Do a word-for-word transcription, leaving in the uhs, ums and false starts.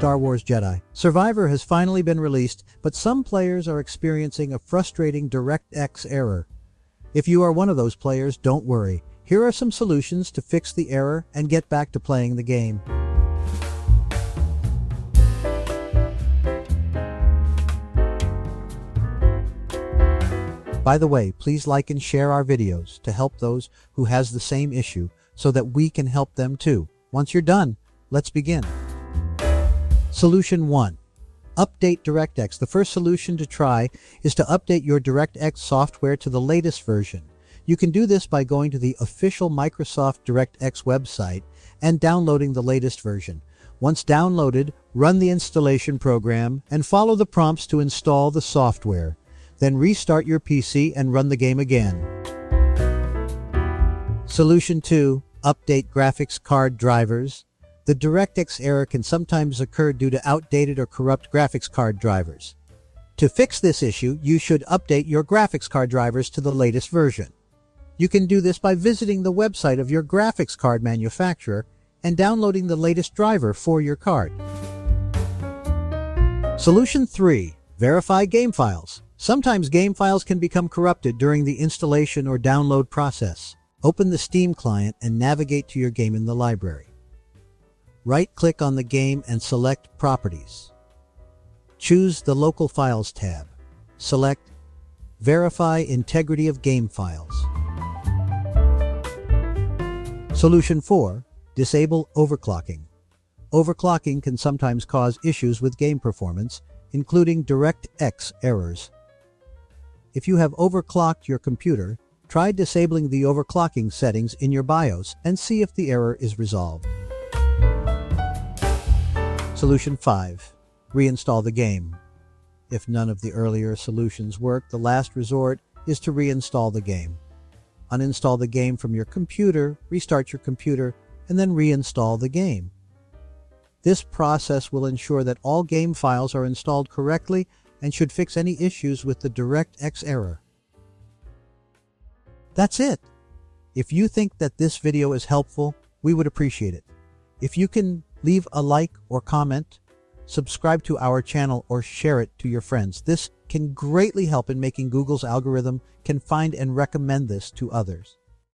Star Wars Jedi. Survivor has finally been released, but some players are experiencing a frustrating DirectX error. If you are one of those players, don't worry. Here are some solutions to fix the error and get back to playing the game. By the way, please like and share our videos to help those who has the same issue so that we can help them too. Once you're done, let's begin. Solution one. Update DirectX. The first solution to try is to update your DirectX software to the latest version. You can do this by going to the official Microsoft DirectX website and downloading the latest version. Once downloaded, run the installation program and follow the prompts to install the software. Then restart your P C and run the game again. Solution two. Update graphics card drivers. The DirectX error can sometimes occur due to outdated or corrupt graphics card drivers. To fix this issue, you should update your graphics card drivers to the latest version. You can do this by visiting the website of your graphics card manufacturer and downloading the latest driver for your card. Solution three. Verify game files. Sometimes game files can become corrupted during the installation or download process. Open the Steam client and navigate to your game in the library. Right-click on the game and select Properties. Choose the Local Files tab. Select Verify Integrity of Game Files. Solution four. Disable overclocking. Overclocking can sometimes cause issues with game performance, including DirectX errors. If you have overclocked your computer, try disabling the overclocking settings in your BIOS and see if the error is resolved. Solution five. Reinstall the game. If none of the earlier solutions work, the last resort is to reinstall the game. Uninstall the game from your computer, restart your computer, and then reinstall the game. This process will ensure that all game files are installed correctly and should fix any issues with the DirectX error. That's it! If you think that this video is helpful, we would appreciate it. If you can leave a like or comment, subscribe to our channel or share it to your friends. This can greatly help in making Google's algorithm can find and recommend this to others.